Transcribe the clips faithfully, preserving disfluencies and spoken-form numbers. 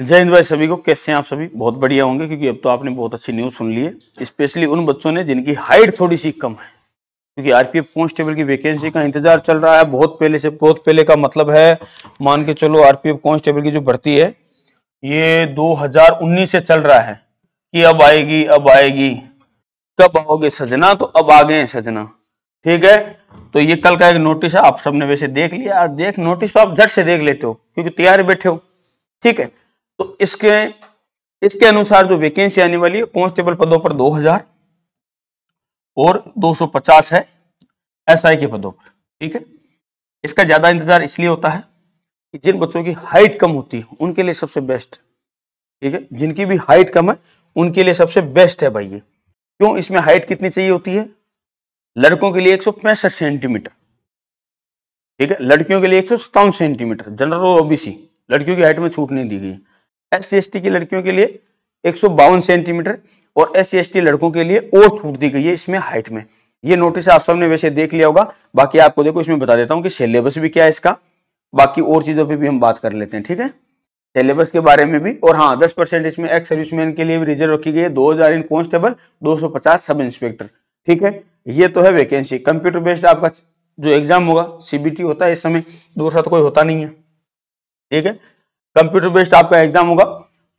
जय हिंद भाई सभी को। कैसे हैं आप सभी? बहुत बढ़िया होंगे क्योंकि अब तो आपने बहुत अच्छी न्यूज़ सुन ली है, स्पेशली उन बच्चों ने जिनकी हाइट थोड़ी सी कम है, क्योंकि आरपीएफ कांस्टेबल की वैकेंसी का इंतजार चल रहा है बहुत पहले से। बहुत पहले का मतलब है मान के चलो आरपीएफ कांस्टेबल की जो भर्ती है ये दो हजार उन्नीस से चल रहा है कि अब आएगी अब आएगी कब आओगे सजना, तो अब आ गए सजना। ठीक है, तो ये कल का एक नोटिस है, आप सबने वैसे देख लिया। देख नोटिस तो आप झट से देख लेते हो क्योंकि तैयार बैठे हो। ठीक है, तो इसके इसके अनुसार जो वैकेंसी आने वाली है कांस्टेबल पदों पर दो हजार और दो सौ पचास है एसआई के पदों पर। ठीक है, इसका ज्यादा इंतजार इसलिए होता है कि जिन बच्चों की हाइट कम होती है उनके लिए सबसे बेस्ट। ठीक है, जिनकी भी हाइट कम है उनके लिए सबसे बेस्ट है भाई ये। क्यों? इसमें हाइट कितनी चाहिए होती है? लड़कों के लिए एक सौ पैंसठ सेंटीमीटर, ठीक है, लड़कियों के लिए एक सौ सत्तावन सेंटीमीटर, जनरल और ओबीसी लड़कियों की हाइट में छूट नहीं दी गई। एससी एसटी की लड़कियों के लिए एक सौ बावन सेंटीमीटर और एससी एसटी लड़कों के लिए और छूट दी गई है इसमें हाइट में। ये नोटिस आप सबने वैसे देख लिया होगा। बाकी आपको देखो इसमें बता देता हूँ कि सिलेबस भी क्या है इसका, बाकी और चीजों पे भी हम बात कर लेते हैं। ठीक है, सिलेबस के बारे में भी। और हाँ, दस परसेंट इसमें एक्स सर्विसमैन के लिए भी रिजर्व रखी गई है। दो हजार इन कांस्टेबल, दो सौ पचास सब इंस्पेक्टर। ठीक है, ये तो है वैकेंसी। कंप्यूटर बेस्ड आपका जो एग्जाम होगा सीबीटी होता है इस समय, दूसरा तो कोई होता नहीं है। ठीक है, कंप्यूटर बेस्ड आपका एग्जाम होगा,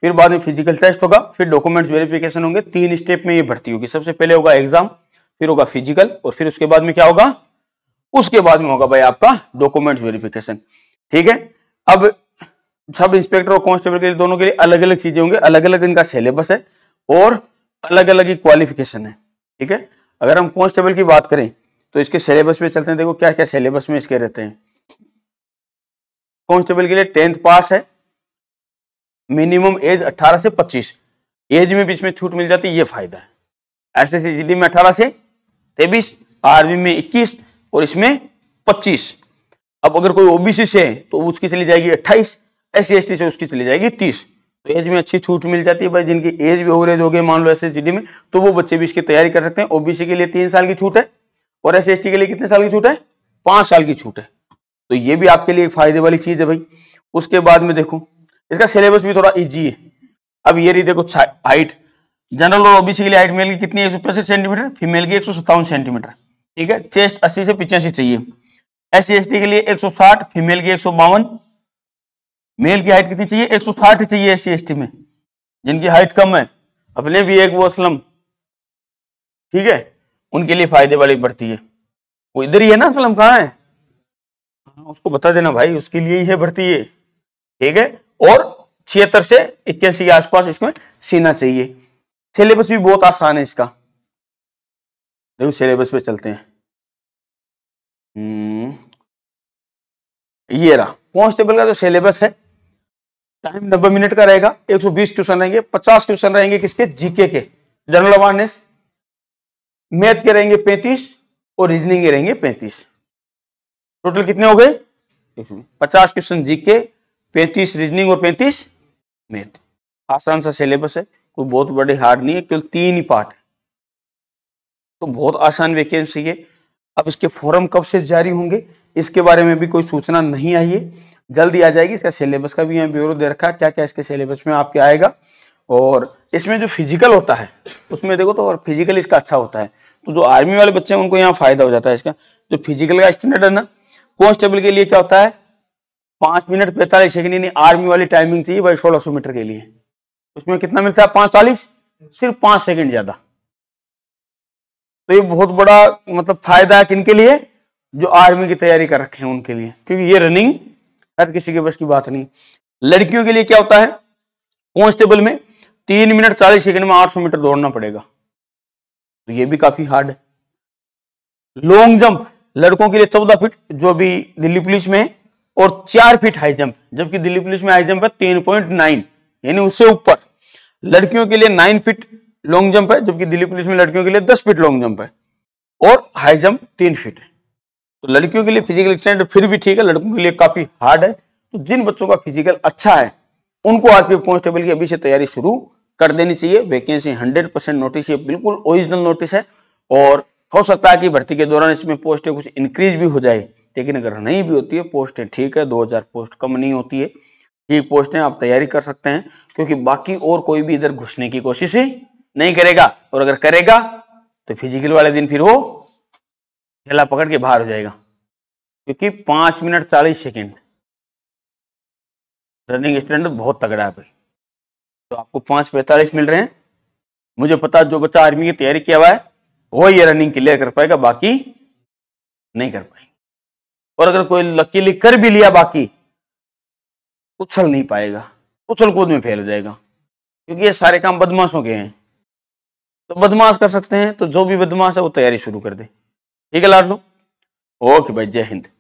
फिर बाद में फिजिकल टेस्ट होगा, फिर डॉक्यूमेंट्स वेरिफिकेशन होंगे। तीन स्टेप में ये भर्ती होगी। सबसे पहले होगा एग्जाम, फिर होगा फिजिकल, और फिर उसके बाद में क्या होगा? उसके बाद में होगा भाई आपका डॉक्यूमेंट्स वेरिफिकेशन। ठीक है, अब सब इंस्पेक्टर और कांस्टेबल के लिए दोनों के लिए अलग अलग चीजें होंगी, अलग अलग इनका सिलेबस है और अलग अलग ही क्वालिफिकेशन है। ठीक है, अगर हम कांस्टेबल की बात करें तो इसके सिलेबस में चलते हैं। देखो क्या क्या सिलेबस में इसके रहते हैं। कांस्टेबल के लिए टेंथ पास है, मिनिमम एज अठारह से पच्चीस, एज में बीच में छूट मिल जाती है, ये फायदा है। एसएससी जीडी में अठारह से तेईस, आर्मी में इक्कीस और इसमें पच्चीस। अब अगर कोई ओबीसी से है तो उसकी चली जाएगी अट्ठाईस, एससी एसटी से उसकी चली जाएगी तीस। तो एज में अच्छी छूट मिल जाती है भाई। जिनकी एज भी ओवरेज हो गई मान लो एसएससी जीडी में, तो वो बच्चे भी इसकी तैयारी कर सकते हैं। ओबीसी के लिए तीन साल की छूट है और एससी एसटी के लिए कितने साल की छूट है? पांच साल की छूट है। तो ये भी आपके लिए फायदे वाली चीज है भाई। उसके बाद में देखो इसका सिलेबस भी थोड़ा इजी है। अब ये रही देखो हाइट, जनरल और ओबीसी के लिए हाइट मेल की कितनी है? एक सौ पैंसठ सेंटीमीटर, फीमेल की एक सौ सत्तावन सेंटीमीटर। ठीक है, चेस्ट अस्सी से पिचासी चाहिए। एससी एसटी के लिए एक सौ साठ, फीमेल की एक सौ बावन। मेल की हाइट कितनी चाहिए? एक सौ साठ चाहिए एससी एसटी में, जिनकी हाइट कम है। अपने भी एक वो असलम, ठीक है, उनके लिए फायदे वाली बढ़ती है। वो इधर ही है ना, असलम कहाँ है उसको बता देना भाई, उसके लिए ही है भर्ती ये। ठीक है, और छिहत्तर से इक्यासी के आसपास इसमें सीना चाहिए। सिलेबस भी बहुत आसान है इसका। देखो सिलेबस पे चलते हैं। ये रहा कांस्टेबल का जो सिलेबस है। टाइम नब्बे मिनट का रहेगा, एक सौ बीस क्वेश्चन रहेंगे, पचास क्वेश्चन रहेंगे किसके? जीके के, जनरल अवेयरनेस। मैथ के रहेंगे पैंतीस और रीजनिंग के रहेंगे पैंतीस। टोटल कितने हो गए? पचास क्वेश्चन जीके, पैंतीस रीजनिंग और पैंतीस मैथ। आसान सा सिलेबस है, कोई बहुत बड़े हार्ड नहीं है, केवल तीन ही पार्ट है, तो बहुत आसान वैकेंसी है। अब इसके फॉर्म कब से जारी होंगे इसके बारे में भी कोई सूचना नहीं आई है, जल्दी आ जाएगी। इसका सिलेबस का भी यहाँ ब्यूरो दे रखा है क्या क्या इसके सिलेबस में आपके आएगा। और इसमें जो फिजिकल होता है उसमें देखो तो, और फिजिकल इसका अच्छा होता है, तो जो आर्मी वाले बच्चे हैं उनको यहाँ फायदा हो जाता है इसका। जो फिजिकल का स्टैंडर्ड है ना कांस्टेबल के लिए क्या होता है? पांच मिनट पैंतालीस सेकंड, यानी आर्मी वाली टाइमिंग चाहिए भाई सोलह सौ मीटर के लिए। उसमें कितना मिलता है? पांच चालीस, सिर्फ पांच सेकंड ज्यादा। तो ये बहुत बड़ा मतलब फायदा है किनके लिए? जो आर्मी की तैयारी कर रखे हैं उनके लिए, क्योंकि ये रनिंग हर किसी के बस की बात नहीं। लड़कियों के लिए क्या होता है? कांस्टेबल में तीन मिनट चालीस सेकेंड में आठ सौ मीटर दौड़ना पड़ेगा, तो ये भी काफी हार्ड है। लॉन्ग जंप लड़कों के लिए चौदह फीट, जो भी दिल्ली पुलिस में, और चार फीट हाई जंप, जबकि दिल्ली पुलिस में हाई जंप है तीन पॉइंट नौ, यानी उससे ऊपर। लड़कियों के लिए नौ फीट लॉन्ग जंप है, जबकि दिल्ली पुलिस में लड़कियों के लिए दस फीट लॉन्ग जंप है और हाई जंप तीन फीट है। तो लड़कियों के लिए फिजिकल स्टैंडर्ड फिर भी ठीक है, लड़कों के लिए काफी हार्ड है। तो जिन बच्चों का फिजिकल अच्छा है उनको आरपीएफ कांस्टेबल की अभी से तैयारी शुरू कर देनी चाहिए। वैकेंसी हंड्रेड परसेंट नोटिस, ये बिल्कुल ओरिजिनल नोटिस है। और हो सकता है कि भर्ती के दौरान इसमें पोस्टें कुछ इंक्रीज भी हो जाए, लेकिन अगर नहीं भी होती है पोस्टें ठीक है, दो हजार पोस्ट कम नहीं होती है। ये पोस्ट है, आप तैयारी कर सकते हैं क्योंकि बाकी और कोई भी इधर घुसने की कोशिश नहीं करेगा, और अगर करेगा तो फिजिकल वाले दिन फिर वो ठेला पकड़ के बाहर हो जाएगा। क्योंकि पांच मिनट चालीस सेकेंड रनिंग स्टैंडर्ड बहुत तगड़ा है भाई। तो आपको पांच पैंतालीस मिल रहे हैं, मुझे पता जो बच्चा आर्मी की तैयारी किया हुआ है वो ये रनिंग क्लियर कर पाएगा, बाकी नहीं कर पाएंगे। और अगर कोई लकीली कर भी लिया बाकी उछल नहीं पाएगा, उछल कूद में फेल हो जाएगा, क्योंकि ये सारे काम बदमाशों के हैं। तो बदमाश कर सकते हैं, तो जो भी बदमाश है वो तैयारी शुरू कर दे। ठीक है लाडलो, ओके भाई, जय हिंद।